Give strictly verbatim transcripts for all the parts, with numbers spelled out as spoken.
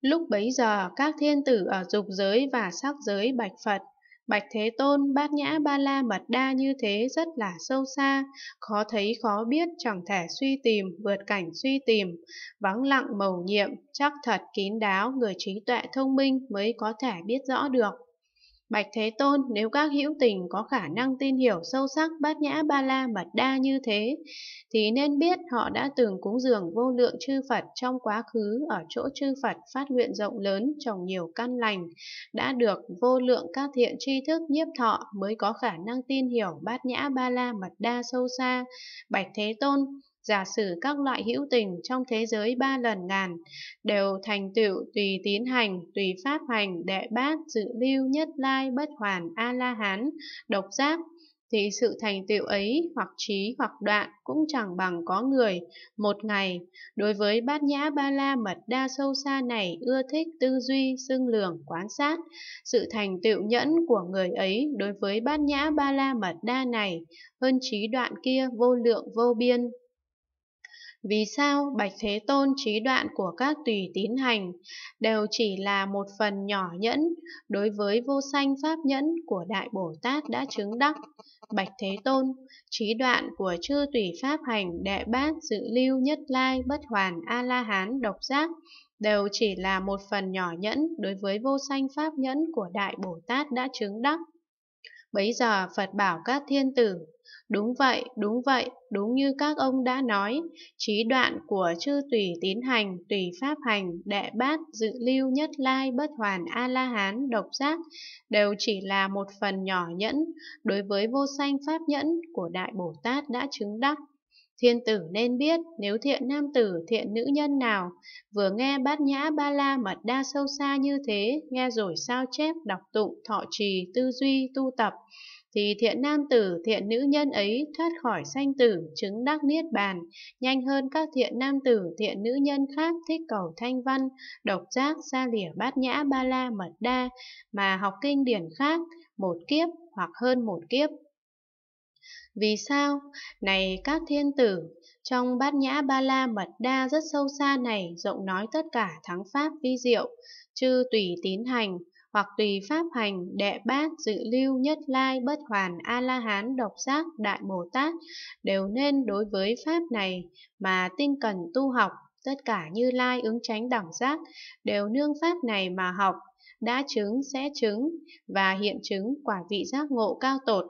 Lúc bấy giờ các thiên tử ở dục giới và sắc giới bạch Phật: Bạch Thế Tôn, Bát Nhã Ba La Mật Đa như thế rất là sâu xa, khó thấy khó biết, chẳng thể suy tìm, vượt cảnh suy tìm, vắng lặng mầu nhiệm, chắc thật kín đáo, người trí tuệ thông minh mới có thể biết rõ được. Bạch Thế Tôn, nếu các hữu tình có khả năng tin hiểu sâu sắc Bát Nhã Ba La Mật Đa như thế, thì nên biết họ đã từng cúng dường vô lượng chư Phật trong quá khứ, ở chỗ chư Phật phát nguyện rộng lớn, trồng nhiều căn lành, đã được vô lượng các thiện tri thức nhiếp thọ, mới có khả năng tin hiểu Bát Nhã Ba La Mật Đa sâu xa. Bạch Thế Tôn, giả sử các loại hữu tình trong thế giới ba lần ngàn đều thành tựu tùy tín hành, tùy pháp hành, đệ bát, dự lưu, nhất lai, bất hoàn, A-La-Hán, độc giác, thì sự thành tựu ấy hoặc trí hoặc đoạn cũng chẳng bằng có người một ngày. Đối với Bát Nhã Ba La Mật Đa sâu xa này, ưa thích tư duy, xưng lường, quán sát. Sự thành tựu nhẫn của người ấy đối với Bát Nhã Ba La Mật Đa này hơn trí đoạn kia vô lượng vô biên. Vì sao, Bạch Thế Tôn, trí đoạn của các tùy tín hành đều chỉ là một phần nhỏ nhẫn đối với vô sanh pháp nhẫn của Đại Bồ Tát đã chứng đắc? Bạch Thế Tôn, trí đoạn của chư tùy pháp hành, đệ bát, dự lưu, nhất lai, bất hoàn, A-La-Hán, độc giác đều chỉ là một phần nhỏ nhẫn đối với vô sanh pháp nhẫn của Đại Bồ Tát đã chứng đắc. Bấy giờ Phật bảo các thiên tử: Đúng vậy, đúng vậy, đúng như các ông đã nói, trí đoạn của chư tùy tín hành, tùy pháp hành, đệ bát, dự lưu, nhất lai, bất hoàn, A-La-Hán, độc giác đều chỉ là một phần nhỏ nhẫn đối với vô sanh pháp nhẫn của Đại Bồ Tát đã chứng đắc. Thiên tử nên biết, nếu thiện nam tử, thiện nữ nhân nào vừa nghe Bát Nhã Ba La Mật Đa sâu xa như thế, nghe rồi sao chép, đọc tụng, thọ trì, tư duy, tu tập, thì thiện nam tử, thiện nữ nhân ấy thoát khỏi sanh tử, chứng đắc niết bàn nhanh hơn các thiện nam tử, thiện nữ nhân khác thích cầu thanh văn, độc giác, xa lìa Bát Nhã Ba La Mật Đa mà học kinh điển khác một kiếp hoặc hơn một kiếp. Vì sao? Này các thiên tử, trong Bát Nhã Ba La Mật Đa rất sâu xa này, rộng nói tất cả thắng pháp vi diệu, chư tùy tín hành hoặc tùy pháp hành, đệ bát, dự lưu, nhất lai, bất hoàn, A-La-Hán, độc giác, Đại Bồ Tát đều nên đối với pháp này mà tinh cần tu học. Tất cả Như Lai ứng chánh đẳng giác đều nương pháp này mà học, đã chứng, sẽ chứng và hiện chứng quả vị giác ngộ cao tột.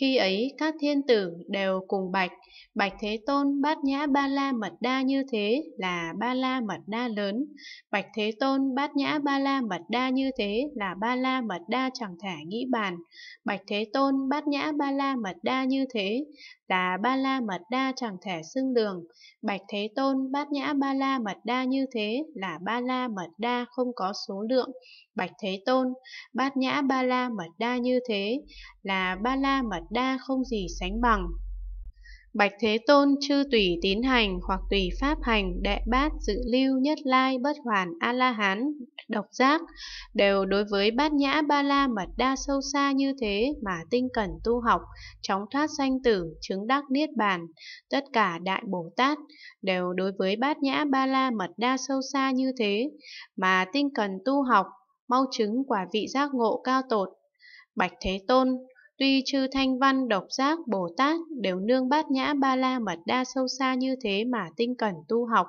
Khi ấy các thiên tử đều cùng bạch: Bạch Thế Tôn, Bát Nhã Ba La Mật Đa như thế là Ba La Mật Đa lớn. Bạch Thế Tôn, Bát Nhã Ba La Mật Đa như thế là Ba La Mật Đa chẳng thể nghĩ bàn. Bạch Thế Tôn, Bát Nhã Ba La Mật Đa như thế là Ba La Mật Đa chẳng thể xưng lường. Bạch Thế Tôn, Bát Nhã Ba La Mật Đa như thế là Ba La Mật Đa không có số lượng. Bạch Thế Tôn, Bát Nhã Ba La Mật Đa như thế là Ba La Mật Đa không gì sánh bằng. Bạch Thế Tôn, chư tùy tín hành hoặc tùy pháp hành, đệ bát, dự lưu, nhất lai, bất hoàn, A-La-Hán, độc giác đều đối với Bát Nhã Ba La Mật Đa sâu xa như thế mà tinh cần tu học, chóng thoát sanh tử, chứng đắc niết bàn. Tất cả Đại Bồ Tát đều đối với Bát Nhã Ba La Mật Đa sâu xa như thế mà tinh cần tu học, mau chứng quả vị giác ngộ cao tột. Bạch Thế Tôn, tuy chư thanh văn, độc giác, Bồ Tát đều nương Bát Nhã Ba La Mật Đa sâu xa như thế mà tinh cần tu học,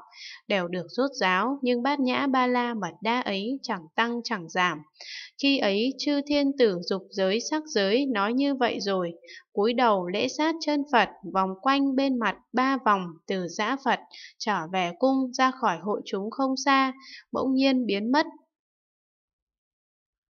đều được rốt ráo, nhưng Bát Nhã Ba La Mật Đa ấy chẳng tăng chẳng giảm. Khi ấy chư thiên tử dục giới, sắc giới nói như vậy rồi, cúi đầu lễ sát chân Phật, vòng quanh bên mặt ba vòng, từ giã Phật trở về cung, ra khỏi hội chúng không xa, bỗng nhiên biến mất,